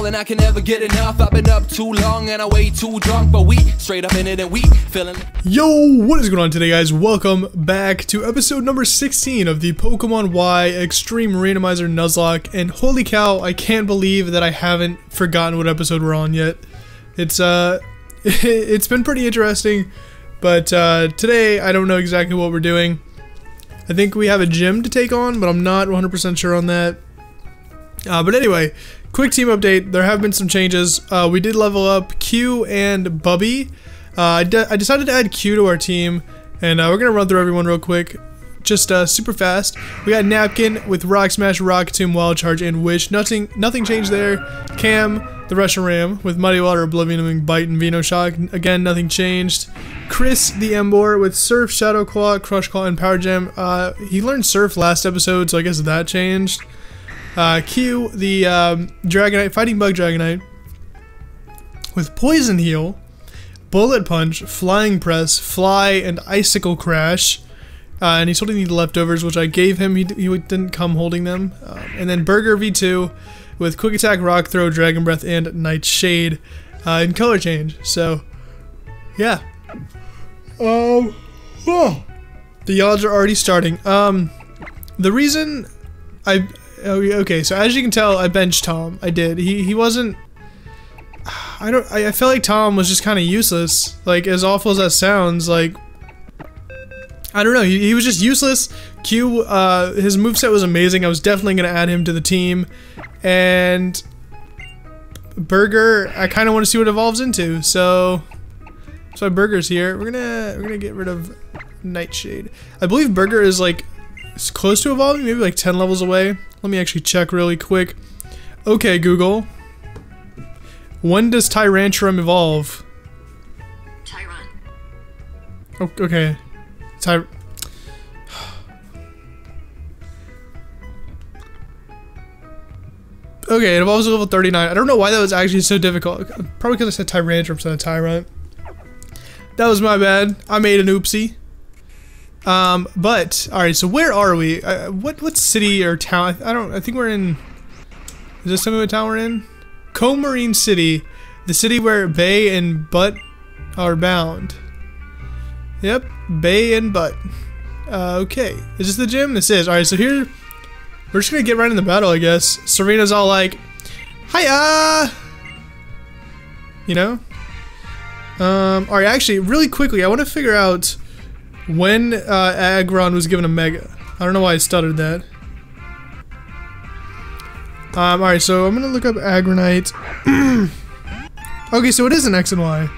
all, and I can never get enough. I've been up too long and I'm way too drunk, but we straight up in it and we feeling. Yo, what is going on today, guys? Welcome back to episode number 16 of the Pokemon Y Extreme Randomizer Nuzlocke, and holy cow, I can't believe that I haven't forgotten what episode we're on yet. It's been pretty interesting, but today I don't know exactly what we're doing. I think we have a gym to take on, but I'm not 100% sure on that. But anyway, quick team update. There have been some changes. We did level up Q and Bubby. I decided to add Q to our team, and we're going to run through everyone real quick. Just super fast. We got Napkin with Rock Smash, Rock Tomb, Wild Charge, and Wish. Nothing changed there. Cam, the Reshiram, with Muddy Water, Oblivion, and Bite, and Veno Shock. Again, nothing changed. Chris, the Emboar, with Surf, Shadow Claw, Crush Claw, and Power Gem. He learned Surf last episode, so I guess that changed. Q, the Dragonite, Fighting Bug Dragonite, with Poison Heal, Bullet Punch, Flying Press, Fly, and Icicle Crash. And he's holding the leftovers, which I gave him. He didn't come holding them. And then Burger V2 with Quick Attack, Rock Throw, Dragon Breath, and Nightshade in color change. So, yeah. The odds are already starting. The reason I... Okay, so as you can tell, I benched Tom. I did. He wasn't... I felt like Tom was just kind of useless. Like, as awful as that sounds, like... I don't know, he was just useless. Q, his moveset was amazing. I was definitely going to add him to the team. And... Burger, I kind of want to see what it evolves into, so... That's why Burger's here. We're gonna get rid of Nightshade. I believe Burger is, like, close to evolving, maybe like 10 levels away. Let me actually check really quick. Okay, Google. When does Tyrantrum evolve? Tyron. Oh, okay. Okay, it evolves to level 39. I don't know why that was actually so difficult. Probably because I said Tyrantrum instead of Tyrant. That was my bad. I made an oopsie. But alright, so where are we? What city or town? I think we're in. Is this something? What town we're in? Co-Marine City, the city where Bay and Butt are bound. Yep, Bay and Butt. Okay, is this the gym? This is. Alright, so here, we're just gonna get right in the battle, I guess. Serena's all like, hiya! You know? Alright, actually, really quickly, I want to figure out when Aggron was given a Mega. I don't know why I stuttered that. Alright, so I'm gonna look up Aggronite. Okay, so it is an X and Y.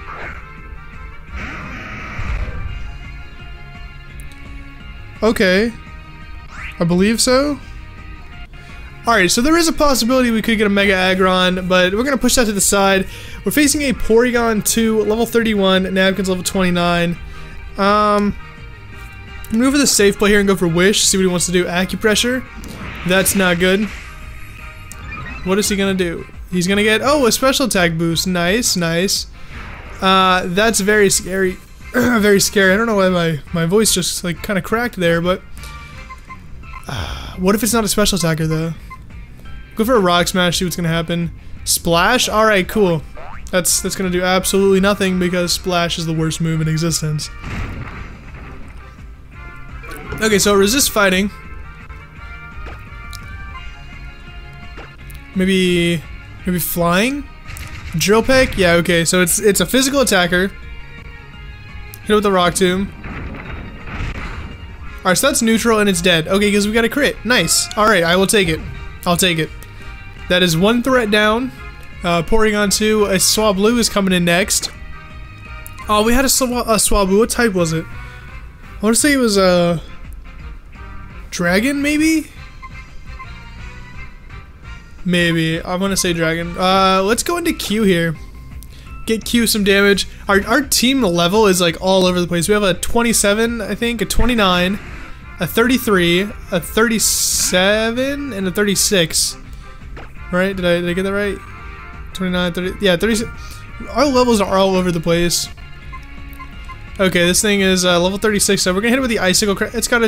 Okay, I believe so. Alright, so there is a possibility we could get a Mega Aggron, but we're going to push that to the side. We're facing a Porygon 2, level 31, Napkin's level 29. I'm going to go for the safe play here and go for Wish, see what he wants to do. Acupressure, that's not good. What is he going to do? He's going to get, oh, a special attack boost. Nice, nice. That's very scary. Very scary. I don't know why my voice just like kind of cracked there, but what if it's not a special attacker though? Go for a Rock Smash, see what's gonna happen. Splash. All right, cool. That's gonna do absolutely nothing because Splash is the worst move in existence. Okay, so resist fighting. Maybe flying. Drill Peck. Yeah. Okay. So it's a physical attacker. Hit it with the Rock Tomb. Alright, so that's neutral and it's dead. Okay, because we got a crit. Nice. Alright, I will take it. I'll take it. That is one threat down. Porygon 2. A Swablu is coming in next. Oh, we had a Swablu. What type was it? I want to say it was a... Dragon, maybe? Maybe. I'm going to say Dragon. Let's go into Q here. Get Q some damage. Our team level is like all over the place. We have a 27, I think, a 29, a 33, a 37, and a 36. Right? Did I get that right? 29, 30, yeah, 36. Our levels are all over the place. Okay, this thing is level 36, so we're gonna hit it with the Icicle Crash. It's got a...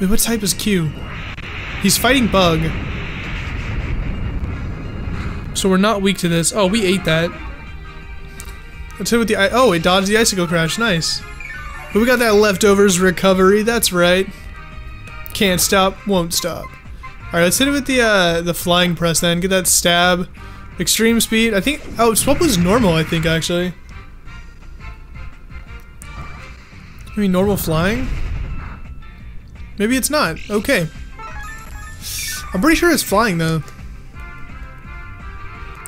Wait, what type is Q? He's fighting Bug. So we're not weak to this. Oh, we ate that. Let's hit with the... Oh, it dodged the icicle crash. Nice. But we got that leftovers recovery. That's right. Can't stop, won't stop. Alright, let's hit it with the flying press then. Get that stab. Extreme speed. I think... Oh, Swablu's normal, I think, actually. I mean, normal flying? Maybe it's not. Okay. I'm pretty sure it's flying, though.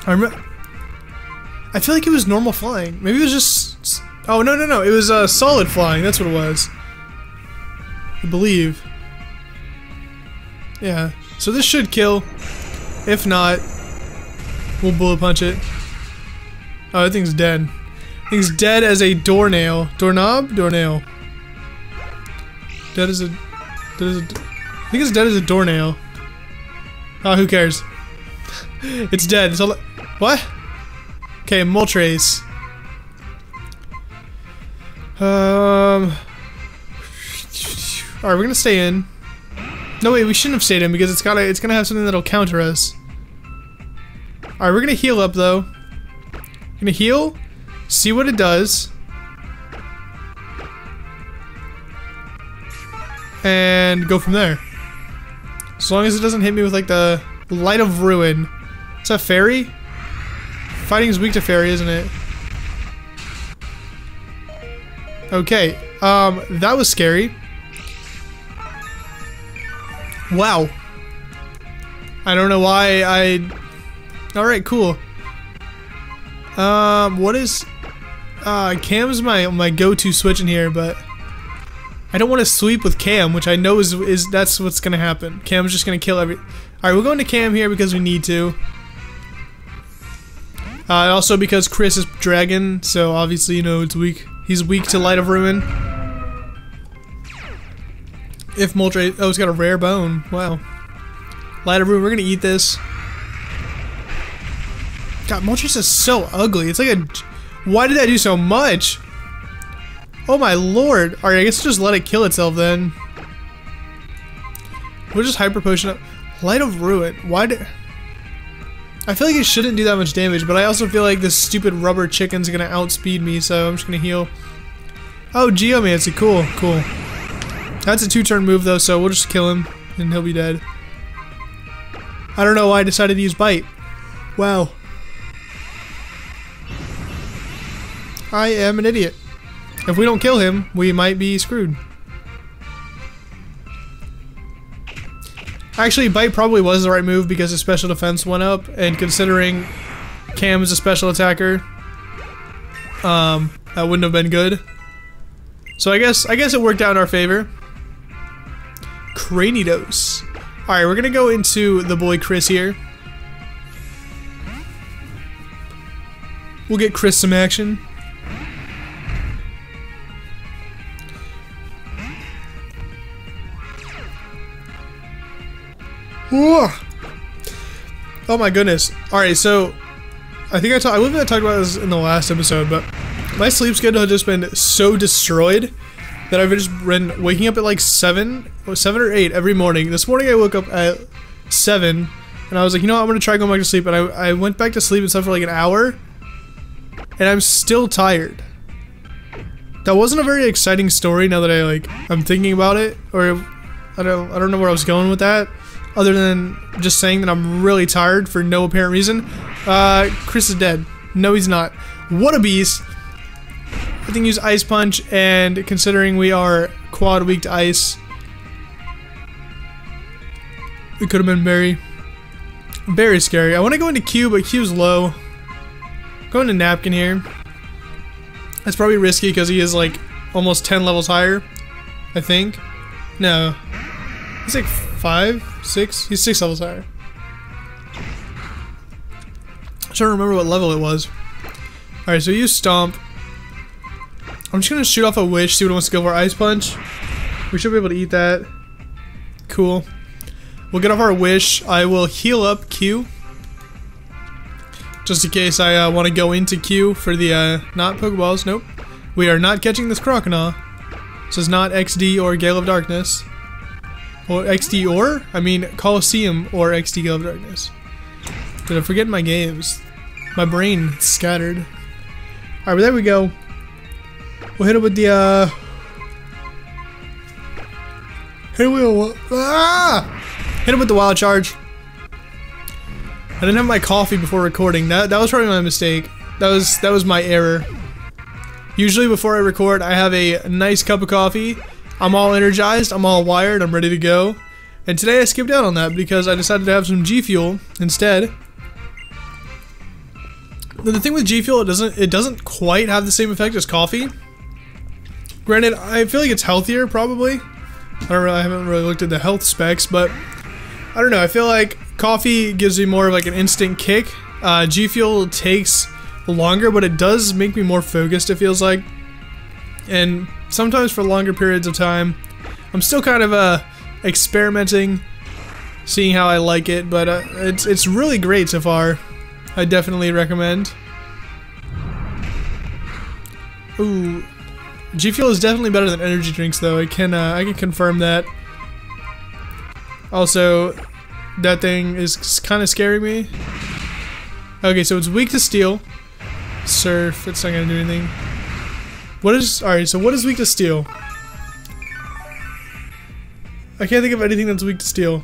I feel like it was normal flying. Maybe it was just... Oh, no, no, no. It was solid flying. That's what it was. I believe. Yeah. So this should kill. If not, we'll bullet punch it. Oh, that thing's dead. That thing's dead as a doornail. Doorknob? Doornail. Dead as a... I think it's dead as a doornail. Oh, who cares? It's dead. It's all... What? Okay, Moltres. Alright, we're gonna stay in. No, wait, we shouldn't have stayed in because it's gonna have something that'll counter us. Alright, we're gonna heal up though. Gonna heal, see what it does. And go from there. As long as it doesn't hit me with like the Light of Ruin. It's a fairy? Fighting is weak to fairy, isn't it? Okay, that was scary. Wow. I don't know why I... Alright, cool. What is... Cam's my go-to switch in here, but... I don't want to sweep with Cam, which I know is that's what's gonna happen. Cam's just gonna kill every... Alright, we're going to Cam here because we need to. And also because Chris is dragon, so obviously, you know, it's weak. He's weak to Light of Ruin. If Moltres... Oh, it's got a rare bone. Wow. Light of Ruin, we're gonna eat this. God, Moltres is so ugly. It's like a... Why did that do so much? Oh my lord. Alright, I guess just let it kill itself then. We'll just Hyper Potion up. Light of Ruin. Why did... I feel like it shouldn't do that much damage, but I also feel like this stupid rubber chicken's gonna outspeed me, so I'm just gonna heal. Oh, Geomancy. Cool, cool. That's a two-turn move though, so we'll just kill him, and he'll be dead. I don't know why I decided to use Bite. Wow. I am an idiot. If we don't kill him, we might be screwed. Actually, Bite probably was the right move because his special defense went up, and considering Cam is a special attacker, that wouldn't have been good. So I guess it worked out in our favor. Cranidos. Alright, we're gonna go into the boy Chris here. We'll get Chris some action. Whoa. Oh my goodness. Alright, so I think I wouldn't have talked about this in the last episode, but my sleep schedule had just been so destroyed that I've just been waking up at like 7 or 8 every morning. This morning I woke up at 7 and I was like, you know what, I'm gonna try going back to sleep, and I went back to sleep and stuff for like an hour and I'm still tired. That wasn't a very exciting story now that I'm thinking about it, or I don't know where I was going with that. Other than just saying that I'm really tired for no apparent reason. Chris is dead. No, he's not. What a beast. I think use Ice Punch, and considering we are quad weak to ice, it could have been very, very scary. I want to go into Q, but Q's low. Going to Napkin here. That's probably risky because he is like almost 10 levels higher, I think. No. He's like 5, 6? He's 6 levels higher. I'm trying to remember what level it was. Alright, so you stomp. I'm just gonna shoot off a wish, see what it wants to go for. Ice Punch. We should be able to eat that. Cool. We'll get off our wish. I will heal up Q. Just in case I want to go into Q for the, not Pokeballs. Nope. We are not catching this Croconaw. This is not XD or Gale of Darkness. Or XD or? I mean Colosseum or XD Gale of Darkness. Did I forget my games? My brain is scattered. Alright, but there we go. We'll hit it with the, hit it with the wild charge. I didn't have my coffee before recording. That was probably my mistake. That was my error. Usually before I record, I have a nice cup of coffee. I'm all energized, I'm all wired, I'm ready to go. And today I skipped out on that because I decided to have some G-Fuel instead. The thing with G-Fuel, it doesn't quite have the same effect as coffee. Granted, I feel like it's healthier, probably. I haven't really looked at the health specs, but I don't know. I feel like coffee gives me more of like an instant kick. G-Fuel takes longer, but it does make me more focused, it feels like. And sometimes for longer periods of time. I'm still kind of experimenting, seeing how I like it, but it's really great so far. I definitely recommend. Ooh, G-Fuel is definitely better than energy drinks, though. I can confirm that. Also, that thing is kind of scaring me. Okay, so it's weak to steel. Surf. It's not gonna do anything. Alright, so what is weak to steel? I can't think of anything that's weak to steel.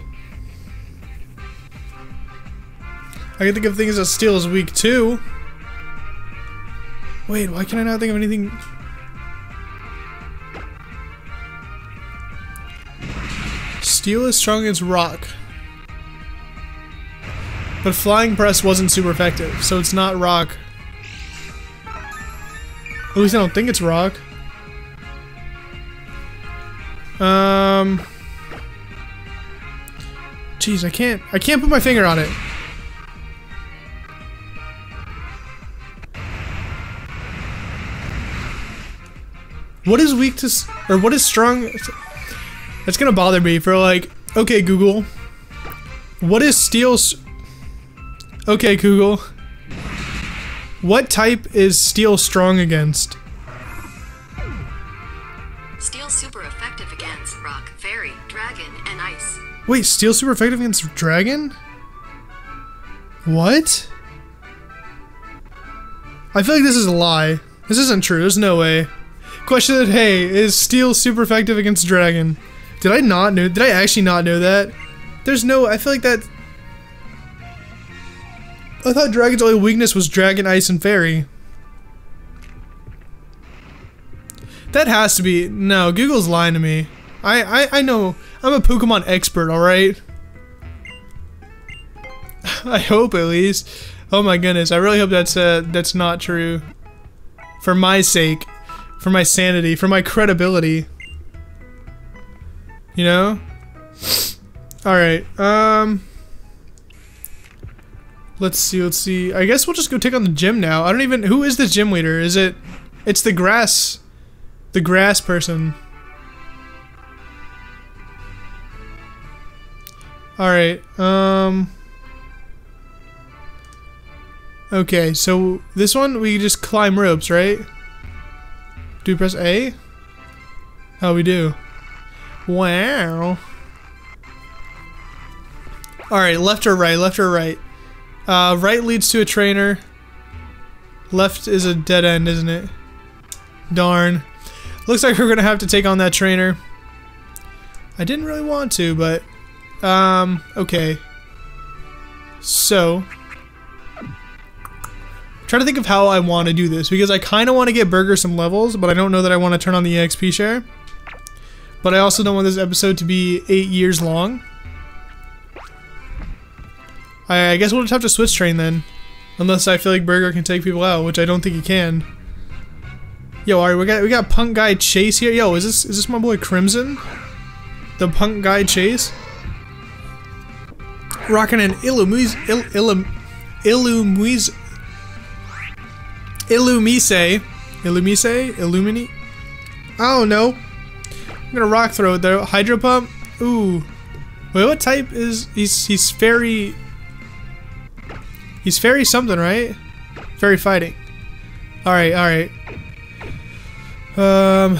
I can think of things that steel is weak to. Wait, why can I not think of anything? Steel is strong against rock. But flying press wasn't super effective, so it's not rock. At least I don't think it's rock. Jeez, I can't put my finger on it. What is weak to, or what is strong? That's gonna bother me for like, okay Google. What is steel? Okay Google. What type is steel strong against? Steel super effective against rock, fairy, dragon, and ice. Wait, steel super effective against dragon? What? I feel like this is a lie. This isn't true, there's no way. Question of the day, is steel super effective against dragon? Did I actually not know that? There's no, I feel like that... I thought dragon's only weakness was dragon, ice, and fairy. That has to be, no, Google's lying to me. I know, I'm a Pokemon expert, alright? I hope at least. Oh my goodness, I really hope that's not true. For my sake. For my sanity, for my credibility. You know? Alright, Let's see. I guess we'll just go take on the gym now. I don't even... Who is the gym leader? Is it... It's the grass... The grass person. Alright, Okay, so this one, we just climb ropes, right? Do we press A? Oh, we do. Wow. Alright, left or right, left or right. Right leads to a trainer. Left is a dead end, isn't it? Darn. Looks like we're gonna have to take on that trainer. I didn't really want to, but... Okay. So... Try to think of how I want to do this, because I kind of want to get Burger some levels, but I don't know that I want to turn on the EXP share. But I also don't want this episode to be 8 years long. I guess we'll just have to switch train then. Unless I feel like Burger can take people out, which I don't think he can. Yo, alright, we got Punk Guy Chase here. Yo, is this my boy Crimson? The Punk Guy Chase? Rocking an Illumise? I don't know. I'm gonna rock throw it though. Hydro Pump? Ooh. Wait, what type is... He's fairy... He's fairy something, right? Fairy fighting. Alright, alright.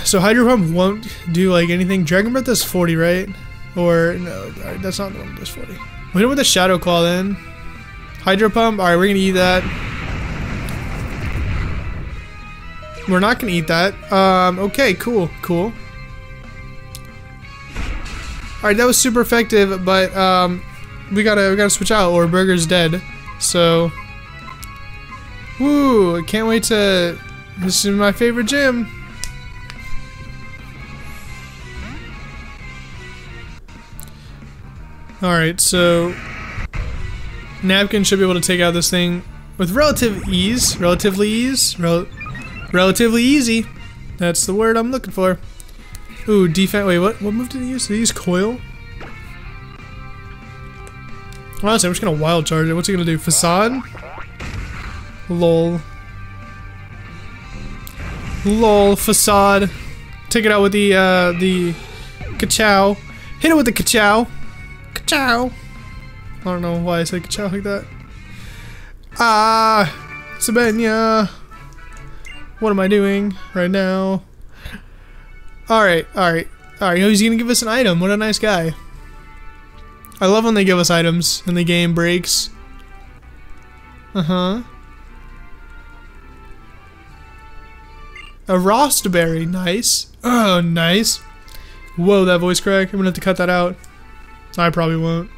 So Hydro Pump won't do like anything. Dragon Breath does 40, right? Or, no, that's not the one that does 40. We'll hit it with a Shadow Claw then. Hydro Pump. Alright, we're gonna eat that. We're not gonna eat that. Okay, cool, cool. Alright, that was super effective, but we gotta switch out or Burger's dead. So woo, I can't wait to, this is my favorite gym. Alright, so Napkin should be able to take out this thing with relative ease. Relatively easy. That's the word I'm looking for. Ooh, defense. Wait, what move did he use? Did he use Coil? Honestly, I'm just gonna Wild Charge it. What's he gonna do? Facade? Lol. Lol, Facade. Take it out with the Ka-Chow. Hit it with the Ka-Chow. Ka-Chow. I don't know why I said Ka-Chow like that. Ah, Sabenya. What am I doing right now? Alright, alright, alright. He's gonna give us an item. What a nice guy. I love when they give us items and the game breaks. Uh-huh. A Rostberry. Nice. Oh, nice. Whoa, that voice crack. I'm gonna have to cut that out. I probably won't.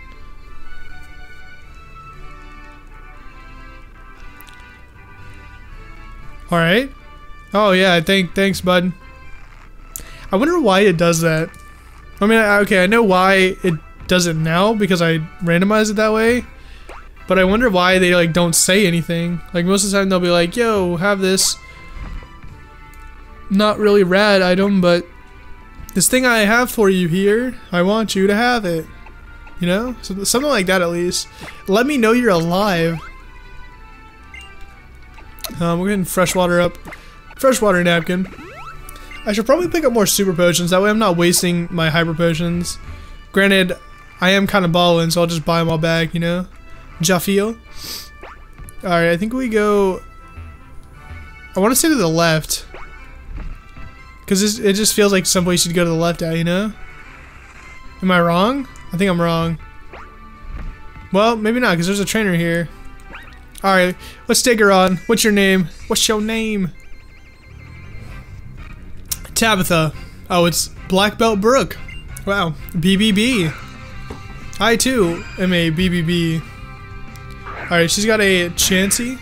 Alright. Oh, yeah. Thanks, bud. I wonder why it does that. I mean, okay, I know why it does it now because I randomized it that way, but I wonder why they like don't say anything. Like most of the time they'll be like, yo, have this not really rad item, but this thing I have for you here, I want you to have it. You know? So, something like that at least. Let me know you're alive. We're getting freshwater up. Freshwater Napkin. I should probably pick up more super potions, that way I'm not wasting my hyper potions. Granted, I am kind of balling, so I'll just buy them all back, you know? G-Fuel. Alright, I think we go... I want to stay to the left. Because it just feels like some place you'd go to the left at, you know? Am I wrong? I think I'm wrong. Well, maybe not, because there's a trainer here. Alright, let's take her on. What's your name? What's your name? Tabitha. Oh, it's Black Belt Brooke. Wow. BBB. I too am a BBB. Alright, she's got a Chansey.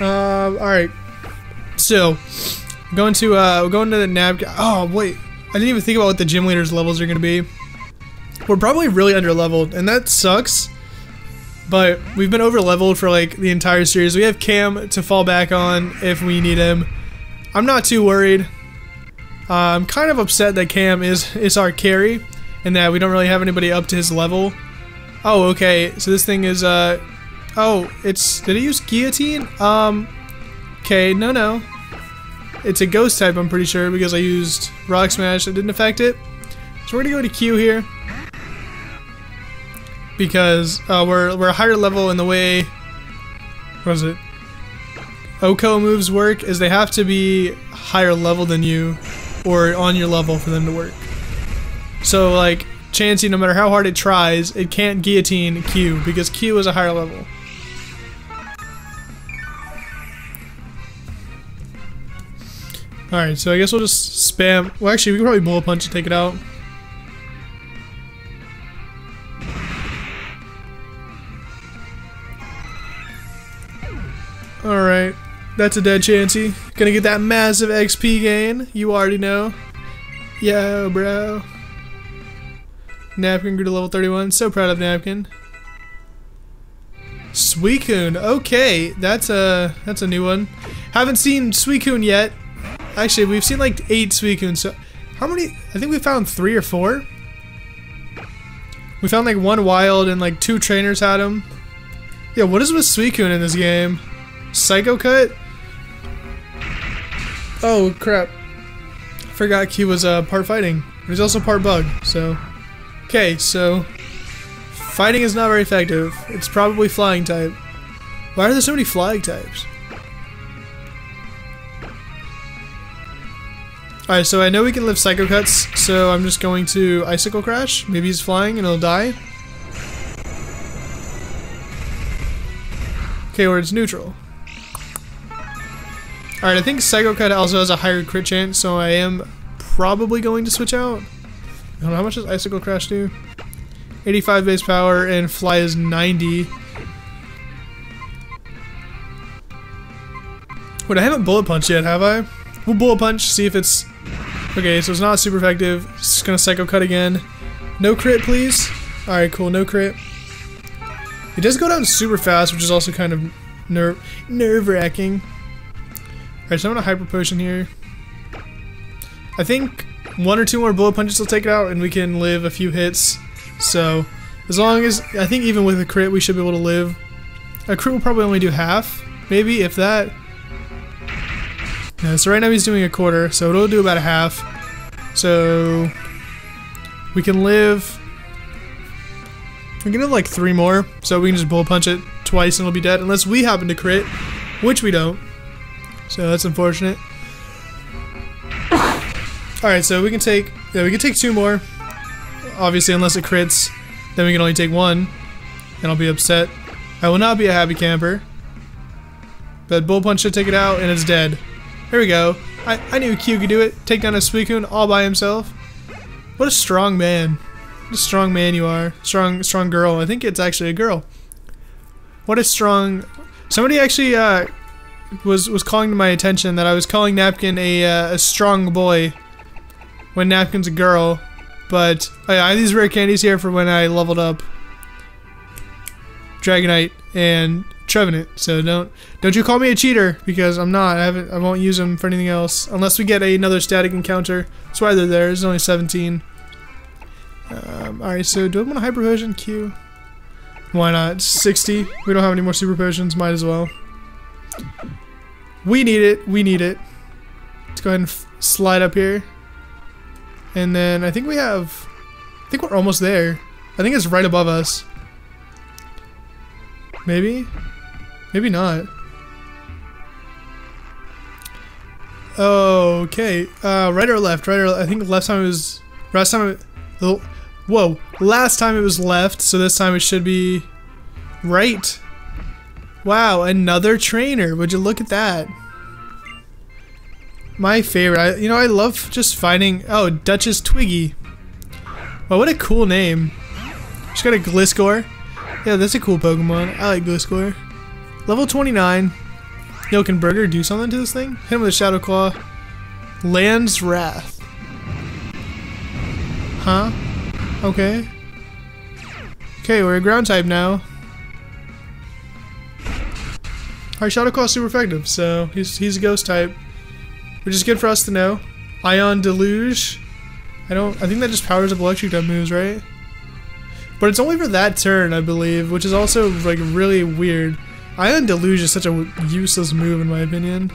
Alright. So, we're going to the Napkin. Oh, wait. I didn't even think about what the gym leader's levels are going to be. We're probably really underleveled, and that sucks. But we've been overleveled for like the entire series. We have Cam to fall back on if we need him. I'm not too worried. I'm kind of upset that Cam is our carry and that we don't really have anybody up to his level. Oh, okay. So this thing is, oh, it's, did it use Guillotine? Okay, no. It's a Ghost type, I'm pretty sure, because I used Rock Smash. It didn't affect it. So we're gonna go to Q here because we're a higher level in the way. What was it? Oko moves work is they have to be higher level than you or on your level for them to work. So like Chansey, no matter how hard it tries, it can't Guillotine Q because Q is a higher level. Alright, so I guess we'll just spam. Well, actually we can probably Bullet Punch to take it out. Alright. That's a dead Chansey. Gonna get that massive XP gain. You already know. Yo, bro. Napkin grew to level 31. So proud of Napkin. Suicune. Okay, that's a new one. Haven't seen Suicune yet. Actually, we've seen like 8 Suicune. So how many? I think we found 3 or 4. We found like 1 wild and like 2 trainers had him. Yeah, what is with Suicune in this game? Psycho Cut? Oh crap. I forgot Q was part fighting. He's also part bug, so. Okay, so. Fighting is not very effective. It's probably flying type. Why are there so many flying types? Alright, so I know we can live Psycho Cuts, so I'm just going to Icicle Crash. Maybe he's flying and he'll die. Okay, or it's neutral. Alright, I think Psycho Cut also has a higher crit chance, so I am probably going to switch out. I don't know, how much does Icicle Crash do? 85 base power, and Fly is 90. Wait, I haven't Bullet Punch yet, have I? We'll Bullet Punch, see if it's... Okay, so it's not super effective. It's just gonna Psycho Cut again. No crit, please. Alright, cool, no crit. It does go down super fast, which is also kind of nerve-wracking. Alright, so I'm gonna Hyper Potion here. I think one or two more Bullet Punches will take it out, and we can live a few hits. So, as long as... I think even with a crit, we should be able to live. A crit will probably only do half, maybe, if that. Yeah, so right now he's doing a quarter, so it'll do about a half. So we can live. We can have like three more, so we can just Bullet Punch it twice and it'll be dead, unless we happen to crit, which we don't. So that's unfortunate. All right, so we can take. Yeah, we can take two more. Obviously, unless it crits, then we can only take one, and I'll be upset. I will not be a happy camper. But Bullet Punch should take it out, and it's dead. Here we go. I knew Q could do it. Take down a Suicune all by himself. What a strong man. What a strong man you are. Strong girl. I think it's actually a girl. What a strong... Somebody actually was calling to my attention that I was calling Napkin a strong boy when Napkin's a girl. But I have these rare candies here for when I leveled up Dragonite and... Trevenant, so don't you call me a cheater, because I'm not. I won't use them for anything else unless we get another static encounter. That's why they're there. It's only 17. Alright, so do I want a Hyper Potion? Q. Why not? 60. We don't have any more Super Potions. Might as well. We need it. We need it. Let's go ahead and slide up here. And then I think we have... I think we're almost there. I think it's right above us. Maybe? Maybe not. Okay. Right or left? Right or left? I think last time it was... Last time it... Whoa. Last time it was left, so this time it should be... Right. Wow, another trainer. Would you look at that? My favorite. You know, I love just finding... Oh, Duchess Twiggy. Wow, what a cool name. She's got a Gliscor. Yeah, that's a cool Pokemon. I like Gliscor. Level 29. Yo, can Burger do something to this thing? Hit him with a Shadow Claw. Land's Wrath. Huh? Okay. Okay, we're a ground type now. Our Shadow Claw is super effective, so he's a ghost type. Which is good for us to know. Ion Deluge. I think that just powers up electric type moves, right? But it's only for that turn, I believe, which is also, like, really weird. Ion Deluge is such a useless move, in my opinion.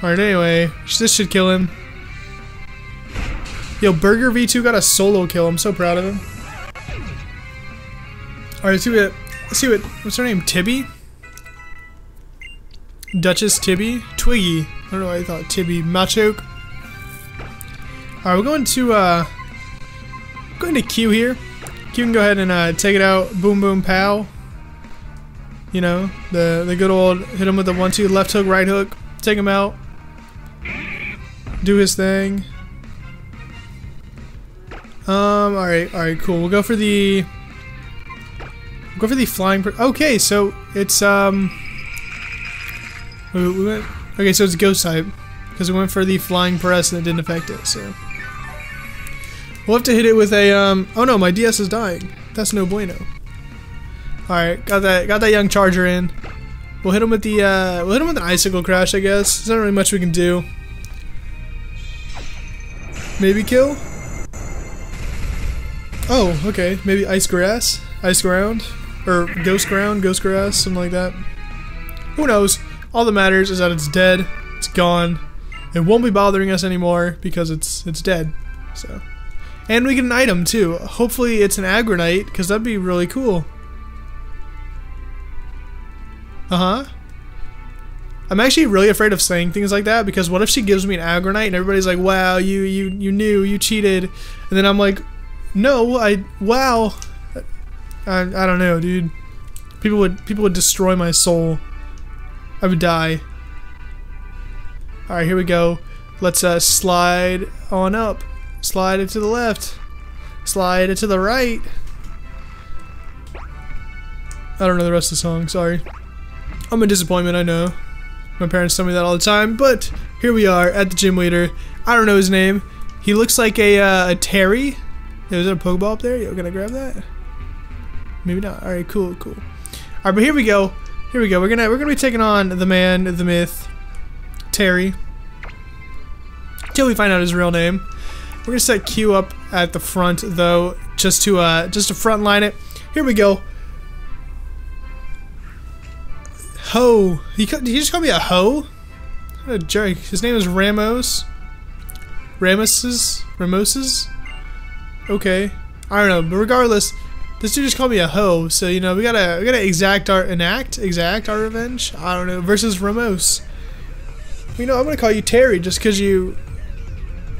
Alright, anyway. This should kill him. Yo, Burger V2 got a solo kill. I'm so proud of him. Alright, let's see what... What's her name? Tibby? Duchess Tibby? Twiggy. I don't know why I thought Tibby. Machoke. Alright, we're going to, going to Q here. Q can go ahead and take it out. Boom, boom, pow. You know, the good old hit him with the 1-2 left hook, right hook. Take him out. Do his thing. All right, cool. We'll go for the flying. Okay, so it's okay, so it's ghost type because we went for the flying press and it didn't affect it. So. We'll have to hit it with a, oh no, my DS is dying. That's no bueno. Alright, got that young charger in. We'll hit him with the, we'll hit him with an Icicle Crash, I guess. There's not really much we can do. Maybe kill? Oh, okay, maybe Ice Grass? Ice Ground? Or Ghost Grass, something like that. Who knows? All that matters is that it's dead, it's gone. It won't be bothering us anymore because it's dead, so. And we get an item, too. Hopefully it's an Aggronite, because that'd be really cool. I'm actually really afraid of saying things like that, because what if she gives me an Aggronite, and everybody's like, wow, you knew, you cheated. And then I'm like, no, I don't know, dude. People would destroy my soul. I would die. Alright, here we go. Let's slide on up. Slide it to the left. Slide it to the right. I don't know the rest of the song, sorry. I'm a disappointment, I know. My parents tell me that all the time, but here we are at the gym leader. I don't know his name. He looks like a Terry. Is there a Pokeball up there? Yo, can I grab that? Maybe not. All right, cool, cool. All right, but here we go. Here we go. We're gonna be taking on the man, the myth, Terry. Till we find out his real name. We're gonna set Q up at the front though, just to front line it. Here we go. Ho. Did he just call me a hoe? What a jerk. His name is Ramos. Ramoses? Okay. I don't know, but regardless, this dude just called me a hoe, so you know, we gotta exact our revenge. I don't know, versus Ramos. You know, I'm gonna call you Terry just cause you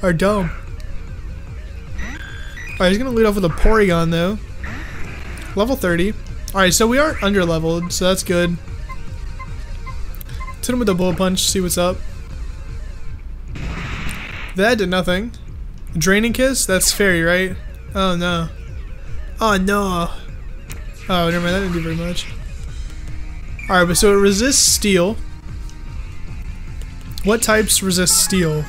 are dumb. Alright, he's gonna lead off with a Porygon though. Level 30. Alright, so we aren't under leveled, so that's good. Let's hit him with a Bullet Punch, see what's up. That did nothing. Draining Kiss? That's Fairy, right? Oh no. Oh no. Oh, never mind, that didn't do very much. Alright, but so it resists steel. What types resist steel?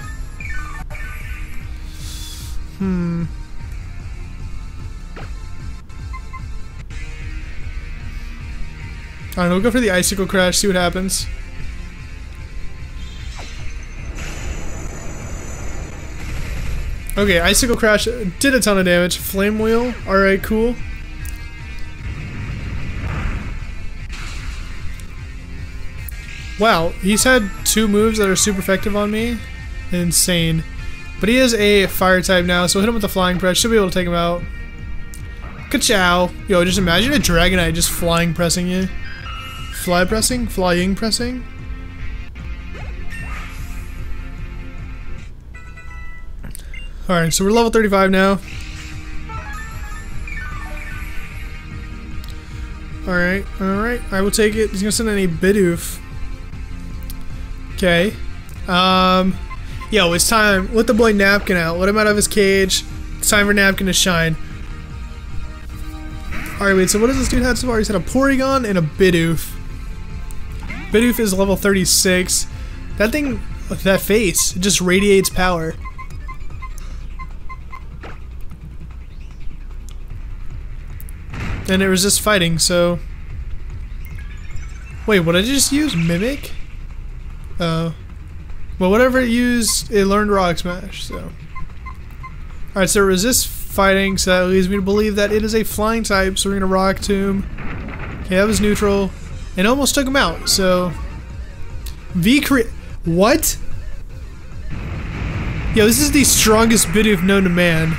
I don't know, we'll go for the Icicle Crash, see what happens. Okay, Icicle Crash did a ton of damage. Flame Wheel, alright, cool. Wow, he's had two moves that are super effective on me. Insane. But he is a fire type now, so hit him with the Flying Press. Should be able to take him out. Ka-chow! Yo, just imagine a Dragonite just flying pressing you. Fly pressing? Flying pressing? Alright, so we're level 35 now. Alright, alright. I will take it. He's gonna send in a Bidoof. Okay. Yo, it's time. Let the boy Napkin out. Let him out of his cage. It's time for Napkin to shine. Alright, wait, so what does this dude have so far? He's had a Porygon and a Bidoof. Bidoof is level 36. That thing, that face, it just radiates power. And it resists fighting, so... Wait, what did I just use? Mimic? Well, whatever it used, it learned Rock Smash, so... Alright, so it resists fighting, so that leads me to believe that it is a flying type, so we're gonna Rock Tomb. Okay, that was neutral. And almost took him out, so... What? Yo, this is the strongest Bidoof known to man.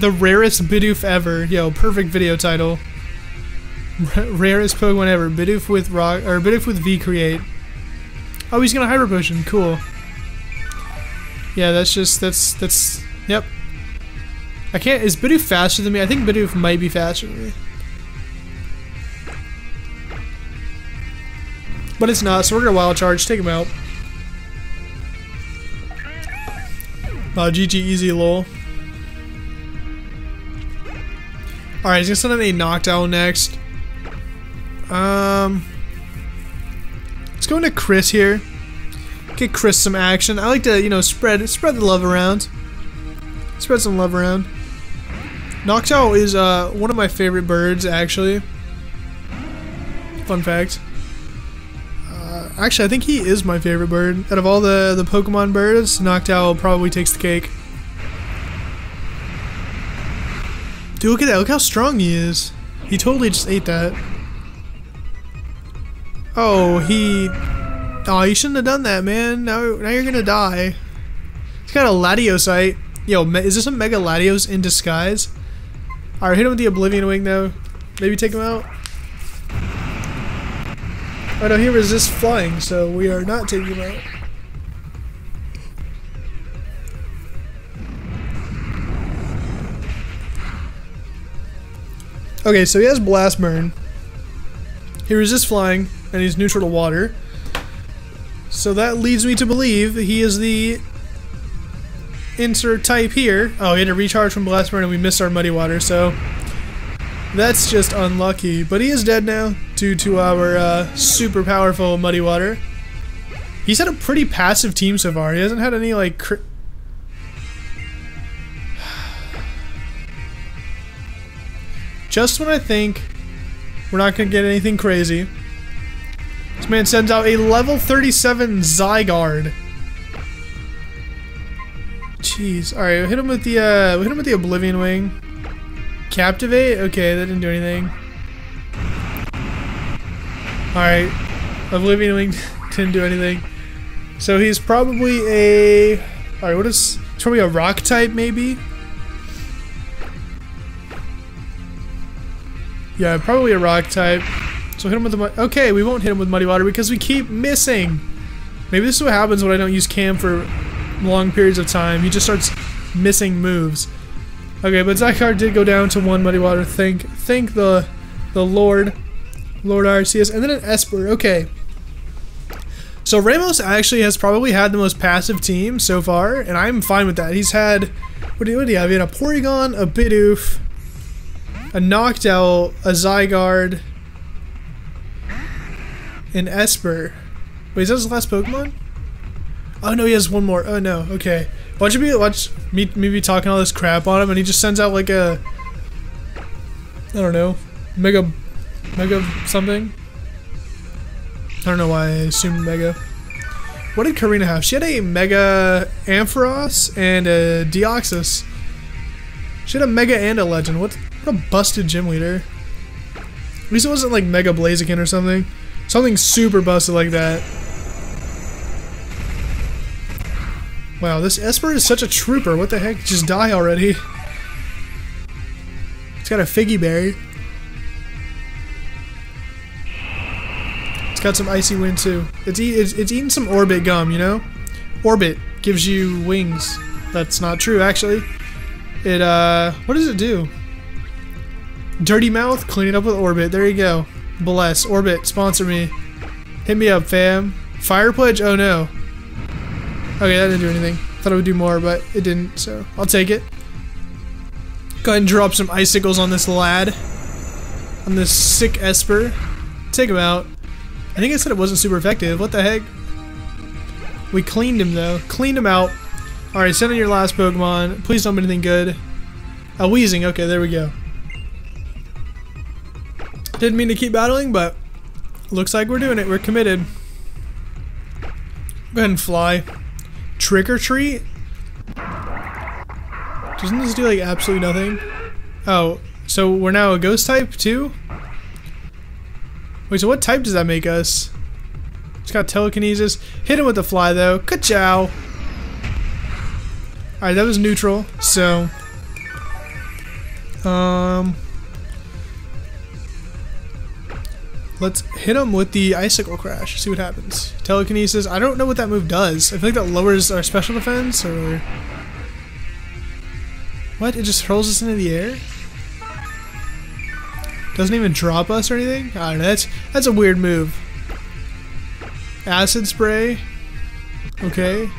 The rarest Bidoof ever. Yo, perfect video title. Rarest Pokemon ever. Bidoof with Rock, or Bidoof with V Create. Oh, he's gonna Hyper Potion. Cool. Yeah, that's yep. I can't. Is Bidoof faster than me? I think Bidoof might be faster than me. But it's not. So we're gonna Wild Charge. Take him out. Oh, GG, easy lol. Alright, he's gonna send in a Noctowl next. Let's go into Chris here. Get Chris some action. I like to, you know, spread the love around. Spread some love around. Noctowl is one of my favorite birds, actually. Fun fact. Actually, I think he is my favorite bird. Out of all the Pokemon birds, Noctowl probably takes the cake. Dude, look at that. Look how strong he is. He totally just ate that. Oh, he... Aw, you shouldn't have done that, man. Now you're gonna die. He's got a Latiosite. Yo, is this a Mega Latios in disguise? Alright, hit him with the Oblivion Wing, though. Maybe take him out. Oh, no, he resists flying, so we are not taking him out. Okay, so he has Blast Burn. He resists flying, and he's neutral to water. So that leads me to believe he is the insert type here. Oh, he had to recharge from Blast Burn, and we missed our Muddy Water, so that's just unlucky. But he is dead now due to our super powerful Muddy Water. He's had a pretty passive team so far. He hasn't had any, like, just when I think we're not going to get anything crazy, this man sends out a level 37 Zygarde. Jeez. Alright, we hit him with the Oblivion Wing. Captivate? Okay, that didn't do anything. Alright. Oblivion Wing didn't do anything. So he's probably a... Alright, what is... It's probably a rock type, maybe? Yeah, probably a rock type. So hit him with the... Okay, we won't hit him with Muddy Water because we keep missing. Maybe this is what happens when I don't use Cam for long periods of time. He just starts missing moves. Okay, but Zygarde did go down to one Muddy Water. Thank the Lord. Lord Arceus. And then an Esper. Okay. So Ramos actually has probably had the most passive team so far. And I'm fine with that. He's had... what do you have? He had a Porygon, a Bidoof, a Noctowl, a Zygarde, an Esper. Wait, is that his last Pokemon? Oh no, he has one more. Oh no, okay. Watch me be talking all this crap on him, and he just sends out like a... I don't know. Mega something? I don't know why I assumed Mega. What did Karina have? She had a Mega Ampharos and a Deoxys. She had a Mega and a Legend. What a busted gym leader. At least it wasn't like Mega Blaziken or something. Something super busted like that. Wow, this Esper is such a trooper. What the heck? Just die already. It's got a Figgy Berry. It's got some Icy Wind too. It's eating some Orbit gum, you know? Orbit gives you wings. That's not true, actually. It, what does it do? Dirty Mouth, clean it up with Orbit. There you go. Bless. Orbit, sponsor me. Hit me up, fam. Fire Pledge? Oh no. Okay, that didn't do anything. Thought it would do more, but it didn't, so I'll take it. Go ahead and drop some icicles on this lad. On this sick Esper. Take him out. I think I said it wasn't super effective. What the heck? We cleaned him, though. Cleaned him out. Alright, send in your last Pokemon. Please don't be anything good. A Weezing. Okay, there we go. Didn't mean to keep battling, but looks like we're doing it. We're committed. Go ahead and fly. Trick or treat? Doesn't this do like absolutely nothing? Oh, so we're now a ghost type too? Wait, so what type does that make us? It's got telekinesis. Hit him with the fly though. Ka-chow! Alright, that was neutral, so... Let's hit him with the Icicle Crash, see what happens. Telekinesis, I don't know what that move does. I feel like that lowers our special defense, or... What? It just hurls us into the air? Doesn't even drop us or anything? I don't know, that's a weird move. Acid Spray. Okay.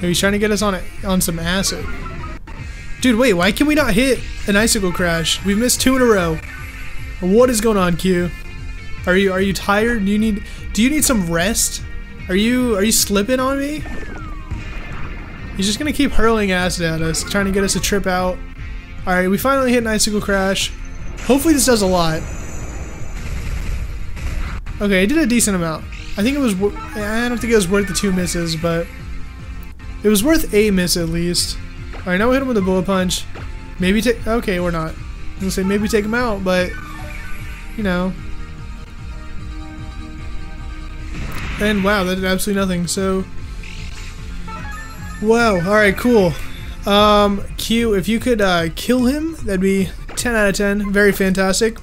He's trying to get us on some acid. Dude, wait, why can we not hit an Icicle Crash? We've missed two in a row. What is going on, Q? Are you tired? Do you need some rest? Are you slipping on me? He's just gonna keep hurling acid at us, trying to get us to trip out. Alright, we finally hit an Icicle Crash. Hopefully this does a lot. Okay, it did a decent amount. I think it was... I don't think it was worth the two misses, but... It was worth a miss at least. Alright, now we hit him with a Bullet Punch. Maybe take... Okay, we're not. I was gonna say maybe take him out, but... You know... And wow, that did absolutely nothing, so... Wow, alright, cool. Q, if you could kill him, that'd be 10 out of 10. Very fantastic.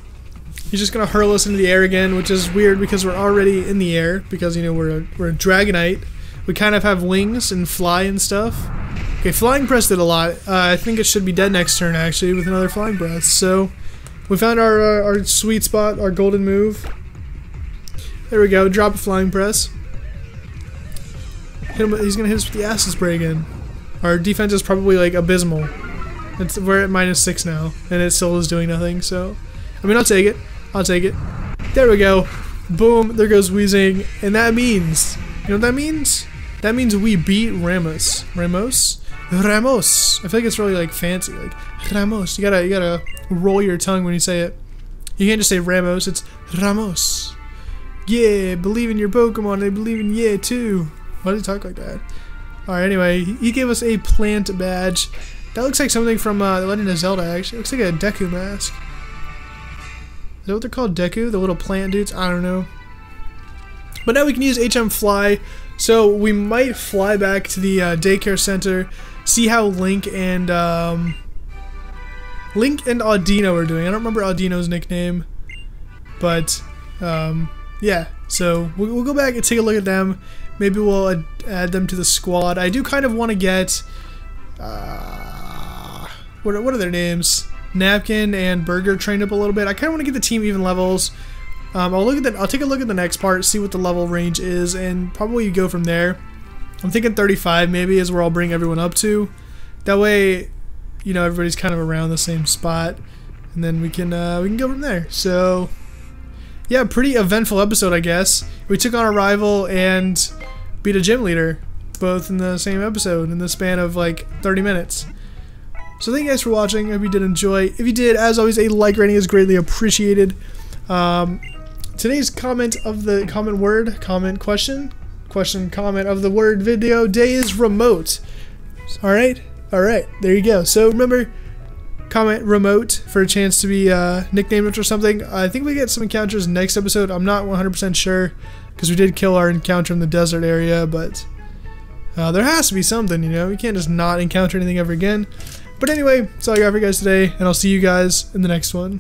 He's just gonna hurl us into the air again, which is weird because we're already in the air. Because, you know, we're a Dragonite. We kind of have wings and fly and stuff. Okay, Flying Press did a lot. I think it should be dead next turn, actually, with another Flying Breath, so... We found our sweet spot, our golden move. There we go, drop a flying press. Hit him, he's going to hit us with the acid spray again. Our defense is probably like abysmal. It's, we're at -6 now, and it still is doing nothing, so... I mean, I'll take it. I'll take it. There we go. Boom, there goes Weezing, and that means... You know what that means? That means we beat Ramos. Ramos? Ramos! I feel like it's really like fancy, like Ramos. You gotta roll your tongue when you say it. You can't just say Ramos, it's Ramos. Yeah, believe in your Pokemon, they believe in yeah too. Why does he talk like that? Alright, anyway, he gave us a plant badge. That looks like something from The Legend of Zelda, actually. It looks like a Deku mask. Is that what they're called? Deku? The little plant dudes? I don't know. But now we can use HM Fly, so we might fly back to the daycare center, see how Link and Audino are doing. I don't remember Audino's nickname, but yeah. So we'll go back and take a look at them. Maybe we'll add them to the squad. I do kind of want to get what are their names? Napkin and Burger trained up a little bit. I kind of want to get the team even levels. I'll look at that. I'll take a look at the next part, see what the level range is, and probably go from there. I'm thinking 35 maybe is where I'll bring everyone up to. That way, you know, everybody's kind of around the same spot, and then we can go from there. So, yeah, pretty eventful episode, I guess. We took on a rival and beat a gym leader, both in the same episode in the span of like 30 minutes. So thank you guys for watching. I hope you did enjoy. If you did, as always, a like rating is greatly appreciated. Today's comment of the word video day is remote. Alright, there you go. So remember, comment remote for a chance to be nicknamed or something. I think we get some encounters next episode. I'm not 100% sure because we did kill our encounter in the desert area, but there has to be something, you know. We can't just not encounter anything ever again. But anyway, that's all I got for you guys today, and I'll see you guys in the next one.